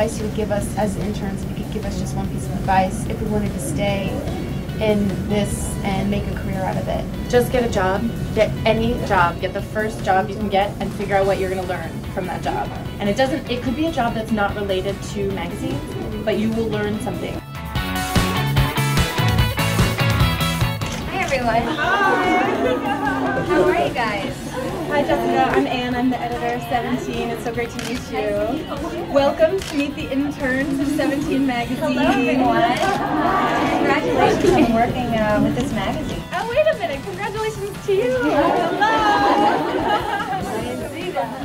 advice you would give us as interns, if you could give us just one piece of advice, if we wanted to stay in this and make a career out of it? Just get a job. Get any job. Get the first job you can get and figure out what you're going to learn from that job. And it could be a job that's not related to magazines, but you will learn something. Hi everyone. Hi. How are you guys? Hi Jessica, I'm Anne, I'm the editor of 17. It's so great to meet you. Welcome to meet the interns of 17 magazine. Hello everyone. Congratulations on working with this magazine. Oh wait a minute, congratulations to you. Hello.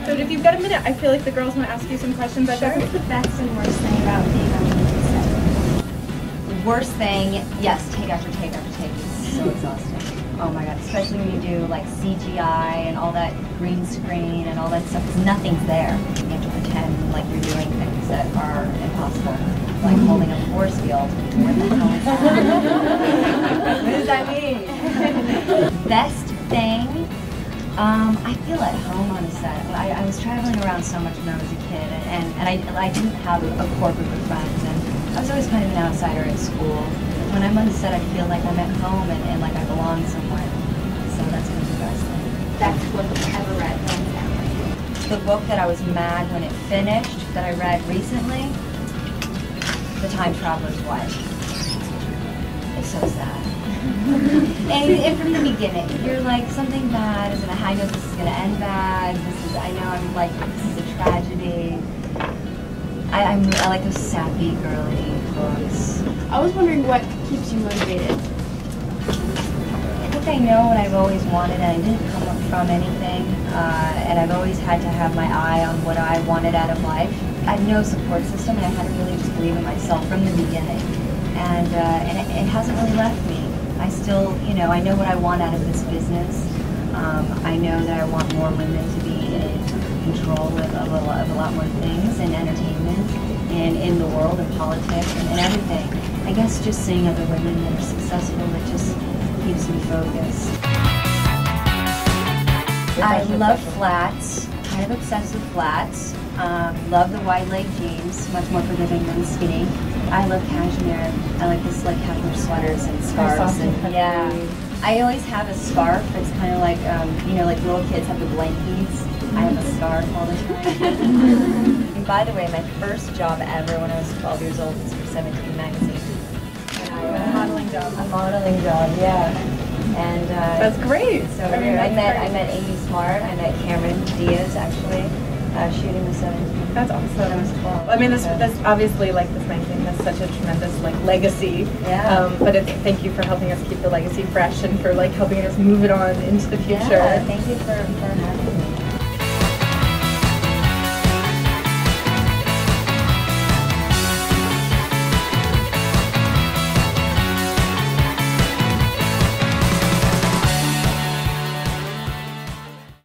So if you've got a minute, I feel like the girls want to ask you some questions. Sure. What's the best and worst thing about being on the set? The worst thing, yes, take after take after take. It's so exhausting. Oh my god, especially when you do like CGI and all that green screen and all that stuff, because nothing's there. You have to pretend like you're doing things that are impossible, like holding a force field. What the hell is that? What does that mean? Best thing. I feel at home on the set. I was traveling around so much when I was a kid, and I didn't have a core group of friends, and I was always kind of an outsider at school. When I'm on the set, I feel like I'm at home and like I belong somewhere. So that's one of the best things. Best book I've ever read. The book that I was mad when it finished, that I read recently, The Time Traveler's Wife. It's so sad. And from the beginning, you're like, something bad is gonna, I know this is gonna end bad, I know I'm like, this is a tragedy. I like those sappy, girly books. I was wondering what keeps you motivated? I think I know what I've always wanted, and I didn't come up from anything, and I've always had to have my eye on what I wanted out of life. I had no support system, and I had to really just believe in myself from the beginning, and it hasn't really left me. I still, you know, I know what I want out of this business. I know that I want more women to be in control of a lot more things in entertainment and in the world of politics and everything. I guess just seeing other women that are successful, it just keeps me focused. I love flats. Kind of obsessed with flats. Love the wide leg jeans, much more forgiving than skinny. I love cashmere. I like this like cashmere sweaters and scarves. And, yeah, I always have a scarf. It's kind of like you know, like little kids have the blankies. I have a scarf all the time. And by the way, my first job ever when I was 12 years old was for 17 magazine. A modeling job. A modeling job, yeah. And that's great. So I met Amy Smart. I met Cameron Diaz actually. Shooting with 17. That's awesome. When I was 12. I mean, that's obviously like this magazine has such a tremendous like legacy. Yeah. But thank you for helping us keep the legacy fresh and for like helping us move it on into the future. Yeah, thank you for having me.